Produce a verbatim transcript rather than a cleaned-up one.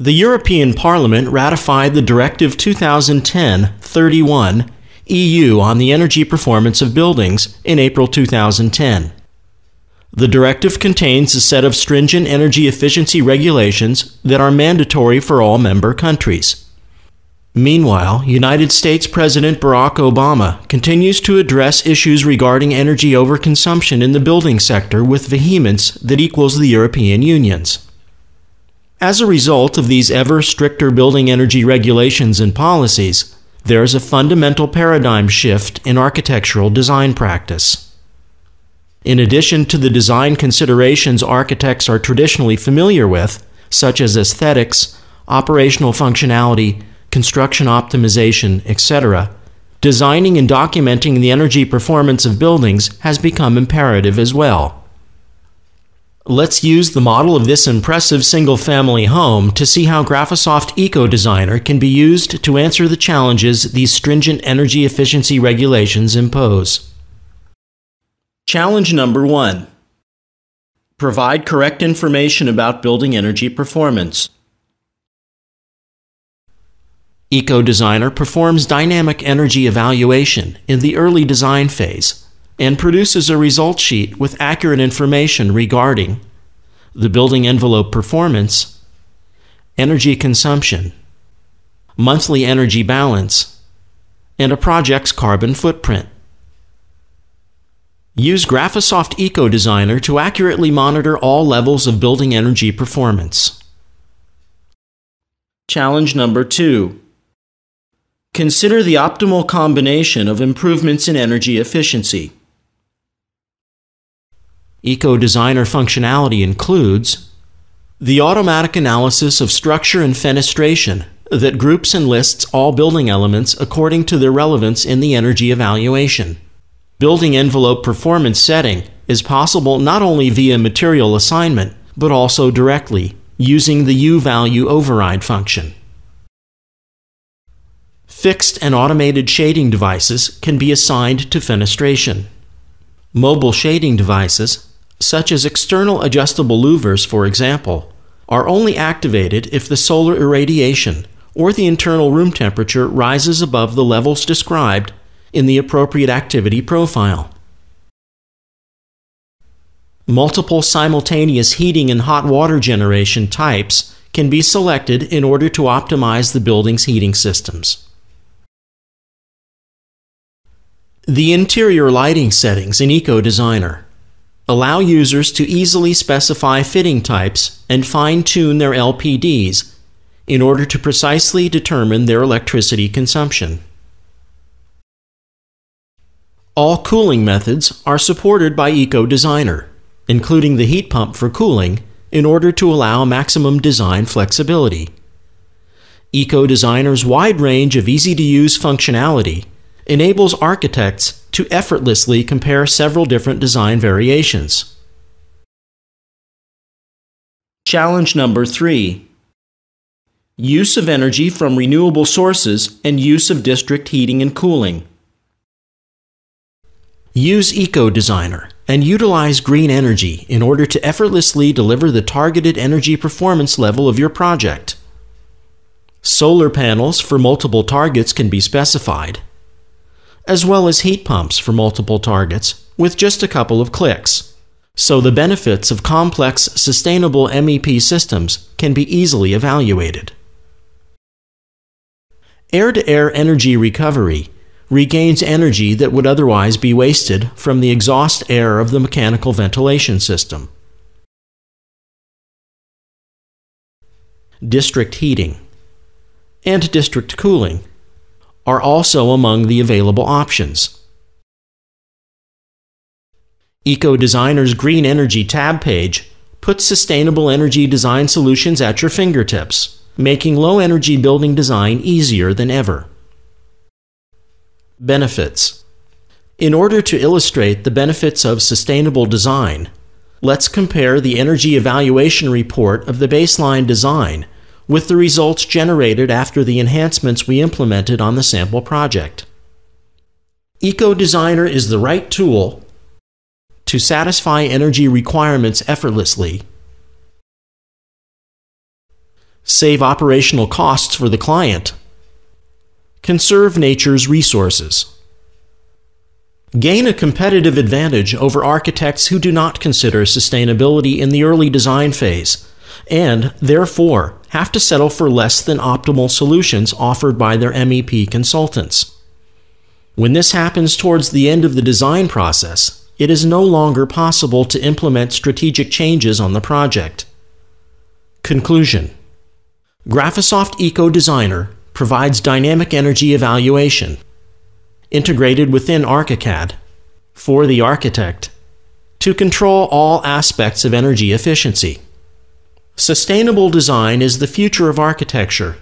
The European Parliament ratified the Directive twenty ten thirty-one E U on the energy performance of buildings in April two thousand ten. The directive contains a set of stringent energy efficiency regulations that are mandatory for all member countries. Meanwhile, United States President Barack Obama continues to address issues regarding energy overconsumption in the building sector with vehemence that equals the European Union's. As a result of these ever stricter building energy regulations and policies, there is a fundamental paradigm shift in architectural design practice. In addition to the design considerations architects are traditionally familiar with, such as aesthetics, operational functionality, construction optimization, et cetera, designing and documenting the energy performance of buildings has become imperative as well. Let's use the model of this impressive single-family home to see how GRAPHISOFT EcoDesigner can be used to answer the challenges these stringent energy efficiency regulations impose. Challenge number one. Provide correct information about building energy performance. EcoDesigner performs dynamic energy evaluation in the early design phase and produces a result sheet with accurate information regarding the building envelope performance, energy consumption, monthly energy balance, and a project's carbon footprint. Use GRAPHISOFT EcoDesigner to accurately monitor all levels of building energy performance. Challenge number two. Consider the optimal combination of improvements in energy efficiency. EcoDesigner functionality includes the automatic analysis of structure and fenestration that groups and lists all building elements according to their relevance in the energy evaluation. Building envelope performance setting is possible not only via material assignment, but also directly, using the U-value override function. Fixed and automated shading devices can be assigned to fenestration. Mobile shading devices, such as external adjustable louvers, for example, are only activated if the solar irradiation or the internal room temperature rises above the levels described in the appropriate activity profile. Multiple simultaneous heating and hot water generation types can be selected in order to optimize the building's heating systems. The interior lighting settings in EcoDesigner allow users to easily specify fitting types and fine-tune their L P Ds in order to precisely determine their electricity consumption. All cooling methods are supported by EcoDesigner, including the heat pump for cooling, in order to allow maximum design flexibility. EcoDesigner's wide range of easy-to-use functionality enables architects to effortlessly compare several different design variations. Challenge number three. Use of energy from renewable sources and use of district heating and cooling. Use EcoDesigner and utilize green energy in order to effortlessly deliver the targeted energy performance level of your project. Solar panels for multiple targets can be specified, as well as heat pumps for multiple targets with just a couple of clicks, so the benefits of complex, sustainable M E P systems can be easily evaluated. Air-to-air energy recovery regains energy that would otherwise be wasted from the exhaust air of the mechanical ventilation system. District heating and district cooling are also among the available options. EcoDesigner's Green Energy tab page puts sustainable energy design solutions at your fingertips, making low-energy building design easier than ever. Benefits. In order to illustrate the benefits of sustainable design, let's compare the energy evaluation report of the baseline design with the results generated after the enhancements we implemented on the sample project. EcoDesigner is the right tool to satisfy energy requirements effortlessly. save operational costs for the client, conserve nature's resources, gain a competitive advantage over architects who do not consider sustainability in the early design phase, and therefore have to settle for less than optimal solutions offered by their M E P consultants. When this happens towards the end of the design process, it is no longer possible to implement strategic changes on the project. Conclusion: GRAPHISOFT EcoDesigner provides dynamic energy evaluation, integrated within ArchiCAD, for the architect, to control all aspects of energy efficiency. Sustainable design is the future of architecture,